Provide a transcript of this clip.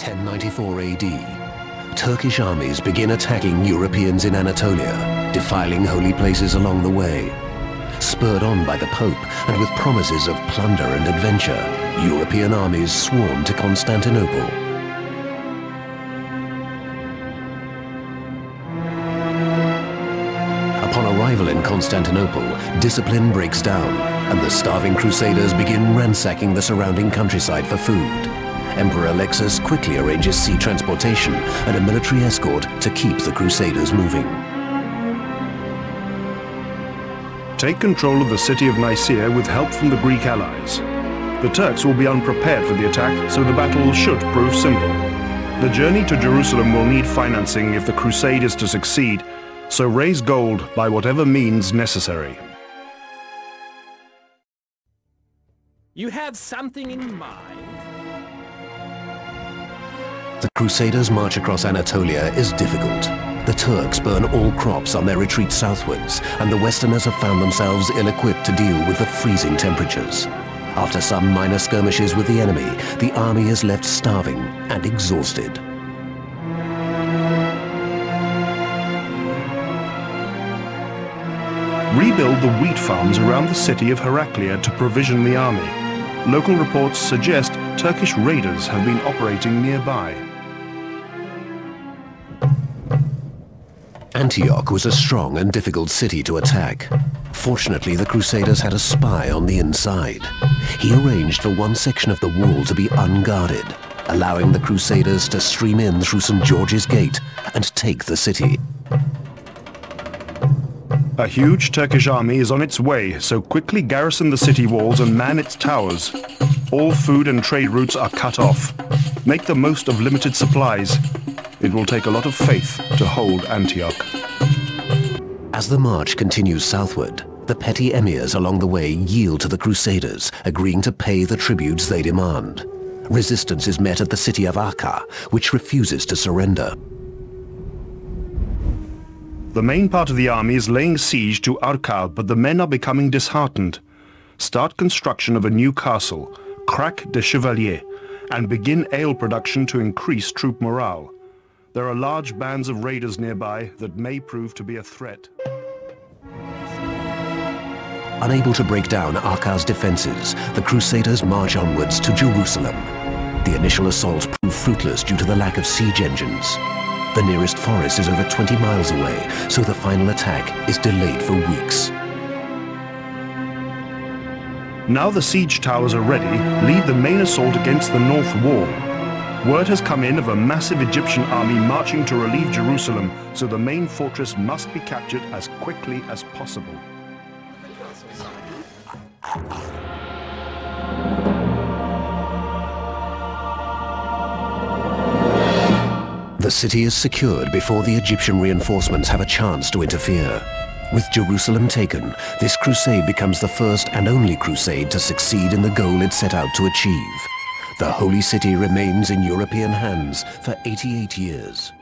1094 AD, Turkish armies begin attacking Europeans in Anatolia, defiling holy places along the way. Spurred on by the Pope and with promises of plunder and adventure, European armies swarm to Constantinople. Upon arrival in Constantinople, discipline breaks down, and the starving crusaders begin ransacking the surrounding countryside for food. Emperor Alexis quickly arranges sea transportation and a military escort to keep the crusaders moving. Take control of the city of Nicaea with help from the Greek allies. The Turks will be unprepared for the attack, so the battle should prove simple. The journey to Jerusalem will need financing if the crusade is to succeed, so raise gold by whatever means necessary. You have something in mind? The Crusaders' march across Anatolia is difficult. The Turks burn all crops on their retreat southwards, and the Westerners have found themselves ill-equipped to deal with the freezing temperatures. After some minor skirmishes with the enemy, the army is left starving and exhausted. Rebuild the wheat farms around the city of Heraclea to provision the army. Local reports suggest Turkish raiders have been operating nearby. Antioch was a strong and difficult city to attack. Fortunately, the Crusaders had a spy on the inside. He arranged for one section of the wall to be unguarded, allowing the Crusaders to stream in through St. George's gate and take the city. A huge Turkish army is on its way, so quickly garrison the city walls and man its towers. All food and trade routes are cut off. Make the most of limited supplies. It will take a lot of faith to hold Antioch. As the march continues southward, the petty emirs along the way yield to the Crusaders, agreeing to pay the tributes they demand. Resistance is met at the city of Arqah, which refuses to surrender. The main part of the army is laying siege to Arqah, but the men are becoming disheartened. Start construction of a new castle, Krak de Chevaliers, and begin ale production to increase troop morale. There are large bands of raiders nearby that may prove to be a threat. Unable to break down Arqah's defenses, the Crusaders march onwards to Jerusalem. The initial assault proved fruitless due to the lack of siege engines. The nearest forest is over 20 miles away, so the final attack is delayed for weeks. Now the siege towers are ready, lead the main assault against the north wall. Word has come in of a massive Egyptian army marching to relieve Jerusalem, so the main fortress must be captured as quickly as possible. The city is secured before the Egyptian reinforcements have a chance to interfere. With Jerusalem taken, this crusade becomes the first and only crusade to succeed in the goal it set out to achieve. The Holy City remains in European hands for 88 years.